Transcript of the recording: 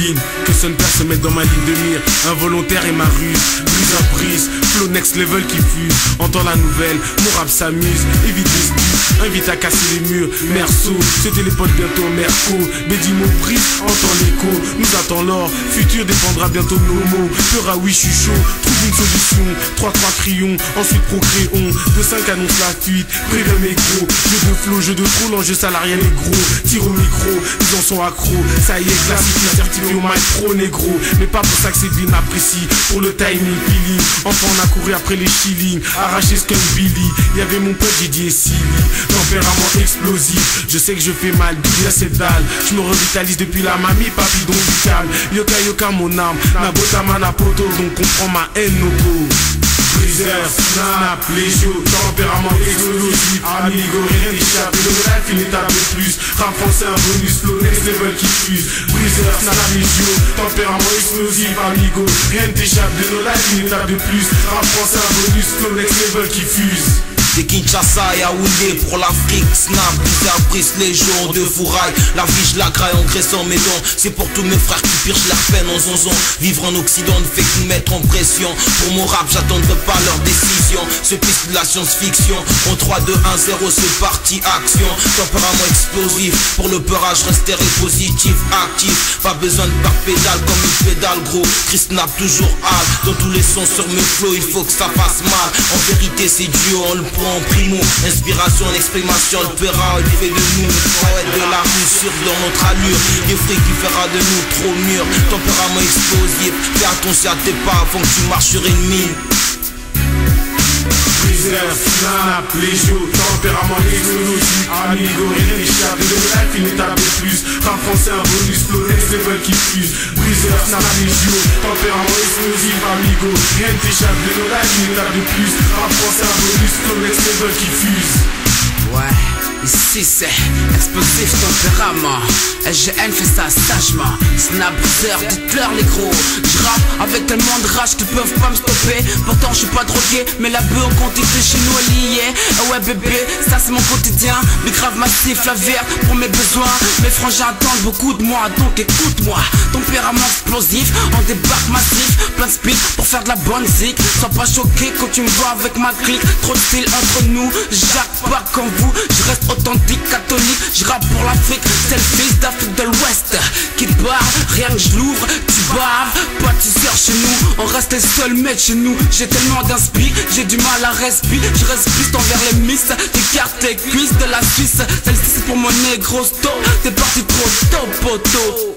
lignes que seul personne met dans ma ligne de mire. Involontaire et ma ruse, prise à prise, flow next level qui fuse. Entends la nouvelle, mon rap s'amuse, évite les stups, invite à casser les murs. Merceau, c'était les potes bientôt Merco, Bédi mon prix, entends l'écho. Nous attend l'or, futur dépendra bientôt de nos mots. Fera oui, je suis chaud, trouve une solution. 3-3 crions, ensuite procréons. 2-5 annonce la fuite, préviens mes gros. Jeu de flow, jeu de trop, l'enjeu salarial est gros. Tire au micro, ils en sont accros. Ça y est, classique, certifié au micro, négro. Mais pas pour ça que cette ville m'apprécie, pour le timing, feeling. Enfin on a couru après les shillings, arraché ce qu'un Billy. Y'avait mon pote, j'ai dit et silly, tempérament explosif. Je sais que je fais mal, d'où vient cette dalle. Je me revitalise depuis la mamie, papy donc du calme. Yoka yoka mon âme, na botama na poto, donc comprends ma haine no go. Freezer, snap, légio, tempérament explosif, amigo, rien n'échappe, le life il est tapé plus, rap français un bonus, flow, next level qui fuse. Freezer, snap, légio, tempérament explosif, amigo, rien t'échappe, de nos life il est tapé plus, rap français un bonus, flow, next level qui fuse. Des Kinshasa et Yaoundé pour l'Afrique, snap, bizarre brise les jours de fourraille. La vie je la graille en graissant mes dents. C'est pour tous mes frères qui pirchent la peine en zonzon. Vivre en Occident ne fait que nous mettre en pression. Pour mon rap j'attendrai pas leur décision. Ce piste de la science-fiction, en 3, 2, 1, 0, c'est parti action. Tempérament explosif, pour le peurage resterai positif, actif. Pas besoin de par pédale comme une pédale gros. Chris snap toujours hâte, dans tous les sons sur mes flots. Il faut que ça fasse mal, en vérité c'est duo, on le prend en primo, inspiration, l'exprimation, le père il fait de nous, poète de la rue, sûr dans notre allure, des fruits qui fera de nous trop mûr, tempérament explosif, fais attention à tes pas avant que tu marches sur ennemi. Freezer, snap, légio, tempérament explosif, amigo, rien n'échappe, de life il est tapé plus, rap français un bonus, flow, next level qui fuse. Freezer, snap, légio, tempérament explosif, amigo, rien t'échappe, de life il est tapé plus, rap français un bonus, flow, next level qui fuse. Ouais. Ici c'est explosif tempérament, SGN fait ça sagement. Snap, dites-leur les gros. J'rappe avec tellement de rage qu'ils peuvent pas me stopper. Pourtant je suis pas drogué, mais la bœuf on compte que chez nous elle y est. Ah ouais bébé, ça c'est mon quotidien. Mais grave massif, la verte pour mes besoins. Mes frangins attendent beaucoup de moi, donc écoute-moi. Tempérament explosif, on débarque massif, plein de speed pour faire de la bonne zik. Sois pas choqué quand tu me vois avec ma clique. Trop de style entre nous, j'rappe pas comme vous, je reste authentique, catholique, je rappe pour l'Afrique. C'est le fils d'Afrique de l'Ouest qui barre, rien que je l'ouvre, tu barres. Pas de tiseur chez nous, on reste les seuls maîtres chez nous. J'ai tellement d'inspi, j'ai du mal à respirer. Je reste plus envers les miss, t'écartes les cuisses de la Suisse. Celle-ci c'est pour mon négro sto, t'es parti trop tôt, poteau.